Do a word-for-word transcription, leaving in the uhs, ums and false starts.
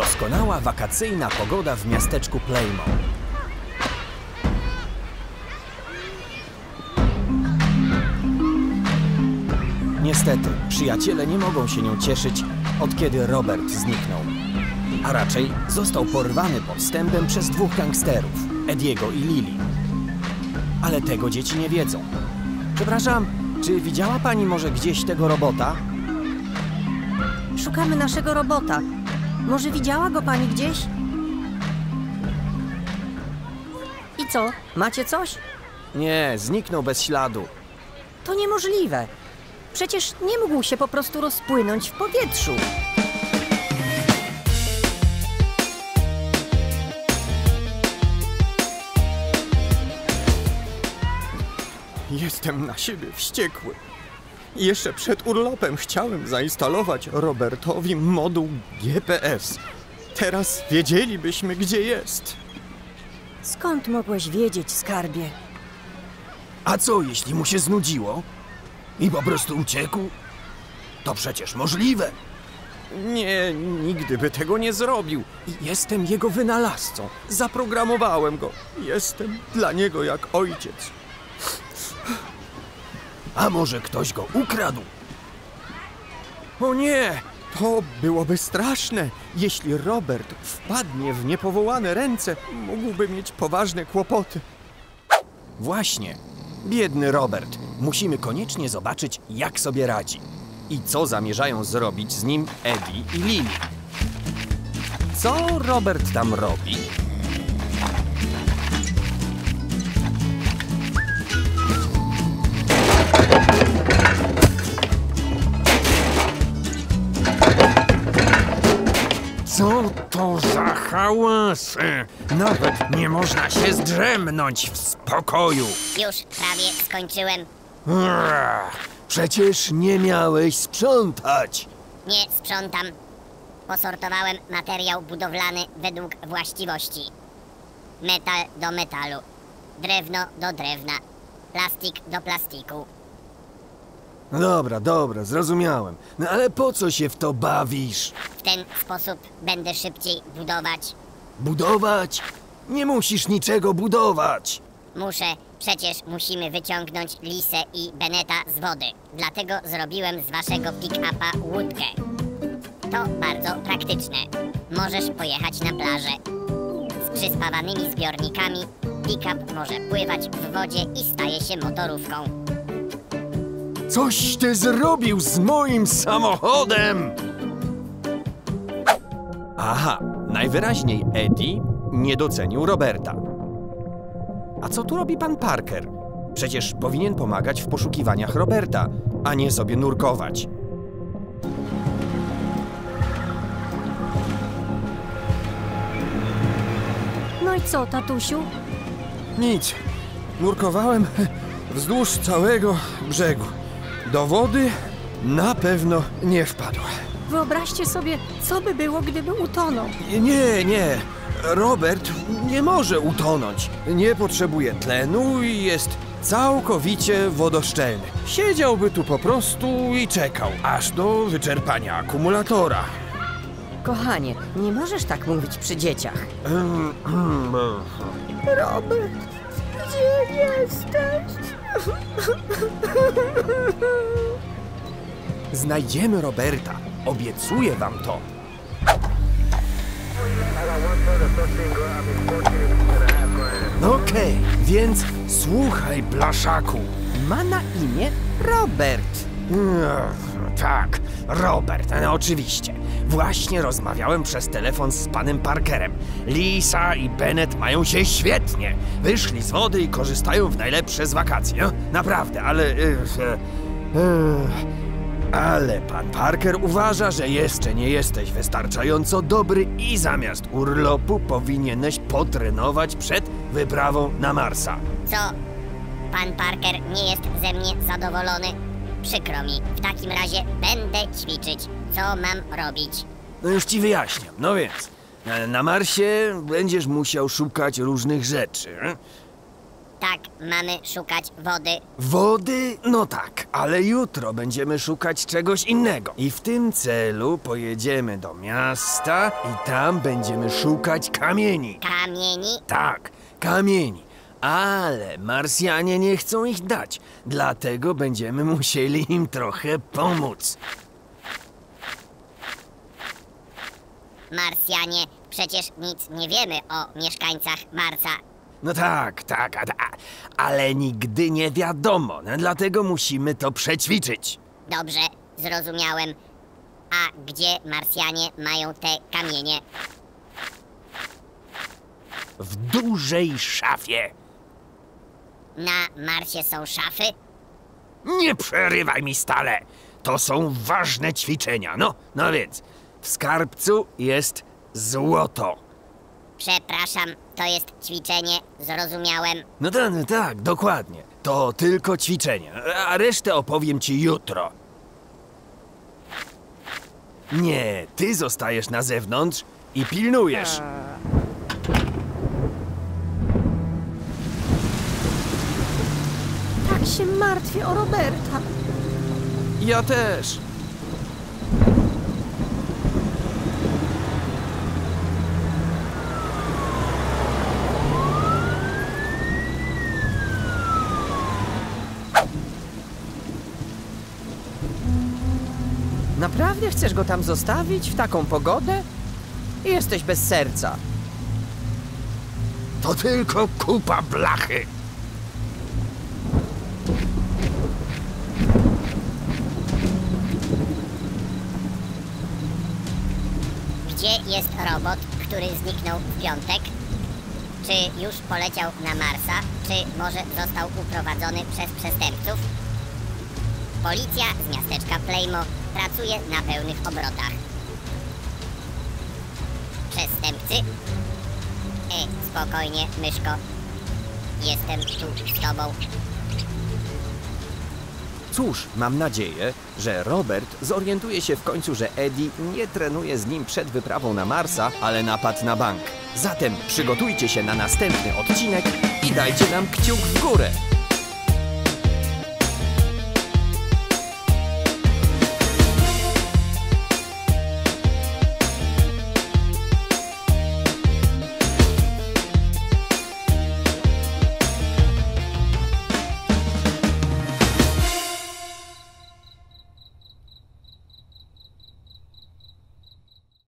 Doskonała wakacyjna pogoda w miasteczku Plejmo. Niestety, przyjaciele nie mogą się nią cieszyć, od kiedy Robert zniknął. A raczej został porwany podstępem przez dwóch gangsterów, Ediego i Lili. Ale tego dzieci nie wiedzą. Przepraszam, czy widziała pani może gdzieś tego robota? Szukamy naszego robota. Może widziała go pani gdzieś? I co? Macie coś? Nie, zniknął bez śladu. To niemożliwe. Przecież nie mógł się po prostu rozpłynąć w powietrzu. Jestem na siebie wściekły. Jeszcze przed urlopem chciałem zainstalować Robertowi moduł G P S. Teraz wiedzielibyśmy, gdzie jest. Skąd mogłeś wiedzieć, skarbie? A co, jeśli mu się znudziło? I po prostu uciekł? To przecież możliwe. Nie, nigdy by tego nie zrobił. Jestem jego wynalazcą. Zaprogramowałem go. Jestem dla niego jak ojciec. A może ktoś go ukradł? O nie! To byłoby straszne. Jeśli Robert wpadnie w niepowołane ręce, mógłby mieć poważne kłopoty. Właśnie. Biedny Robert. Musimy koniecznie zobaczyć, jak sobie radzi. I co zamierzają zrobić z nim Eddie i Lili. Co Robert tam robi? Co to za hałas? Nawet nie można się zdrzemnąć w spokoju. Już prawie skończyłem. Przecież nie miałeś sprzątać. Nie sprzątam. Posortowałem materiał budowlany według właściwości. Metal do metalu. Drewno do drewna. Plastik do plastiku. No dobra, dobra, zrozumiałem. No ale po co się w to bawisz? W ten sposób będę szybciej budować. Budować? Nie musisz niczego budować. Muszę. Przecież musimy wyciągnąć Lisę i Benneta z wody. Dlatego zrobiłem z waszego pick-upa łódkę. To bardzo praktyczne. Możesz pojechać na plażę. Z przyspawanymi zbiornikami pick-up może pływać w wodzie i staje się motorówką. Coś ty zrobił z moim samochodem! Aha, najwyraźniej Eddie nie docenił Roberta. A co tu robi pan Parker? Przecież powinien pomagać w poszukiwaniach Roberta, a nie sobie nurkować. No i co, tatusiu? Nic. Nurkowałem wzdłuż całego brzegu. Do wody na pewno nie wpadł. Wyobraźcie sobie, co by było, gdyby utonął. Nie, nie. Robert nie może utonąć. Nie potrzebuje tlenu i jest całkowicie wodoszczelny. Siedziałby tu po prostu i czekał, aż do wyczerpania akumulatora. Kochanie, nie możesz tak mówić przy dzieciach. Robert, gdzie jesteś? Znajdziemy Roberta. Obiecuję wam to. Okej, więc słuchaj, blaszaku. Ma na imię Robert. Tak, Robert, no oczywiście. Właśnie rozmawiałem przez telefon z panem Parkerem. Lisa i Bennet mają się świetnie. Wyszli z wody i korzystają w najlepsze z wakacji. No, naprawdę, ale... Yy, yy, ale pan Parker uważa, że jeszcze nie jesteś wystarczająco dobry i zamiast urlopu powinieneś potrenować przed wyprawą na Marsa. Co? Pan Parker nie jest ze mnie zadowolony? Przykro mi, w takim razie będę ćwiczyć. Co mam robić? No już ci wyjaśniam, no więc. Na Marsie będziesz musiał szukać różnych rzeczy. Tak, mamy szukać wody. Wody? No tak, ale jutro będziemy szukać czegoś innego. I w tym celu pojedziemy do miasta i tam będziemy szukać kamieni. Kamieni? Tak, kamieni. Ale Marsjanie nie chcą ich dać, dlatego będziemy musieli im trochę pomóc. Marsjanie, przecież nic nie wiemy o mieszkańcach Marsa. No tak, tak, a, a, ale nigdy nie wiadomo, no, dlatego musimy to przećwiczyć. Dobrze, zrozumiałem. A gdzie Marsjanie mają te kamienie? W dużej szafie. Na Marsie są szafy? Nie przerywaj mi stale. To są ważne ćwiczenia. No, no więc, w skarbcu jest złoto. Przepraszam, to jest ćwiczenie, zrozumiałem. No tak, no tak, dokładnie. To tylko ćwiczenie, a resztę opowiem ci jutro. Nie, ty zostajesz na zewnątrz i pilnujesz. Tak się martwię o Roberta. Ja też. Naprawdę chcesz go tam zostawić w taką pogodę? Jesteś bez serca. To tylko kupa blachy. Gdzie jest robot, który zniknął w piątek? Czy już poleciał na Marsa? Czy może został uprowadzony przez przestępców? Policja z miasteczka Playmo pracuje na pełnych obrotach. Przestępcy? Ej, spokojnie, myszko. Jestem tu z tobą. Cóż, mam nadzieję, że Robert zorientuje się w końcu, że Eddie nie trenuje z nim przed wyprawą na Marsa, ale napadł na bank. Zatem przygotujcie się na następny odcinek i dajcie nam kciuk w górę!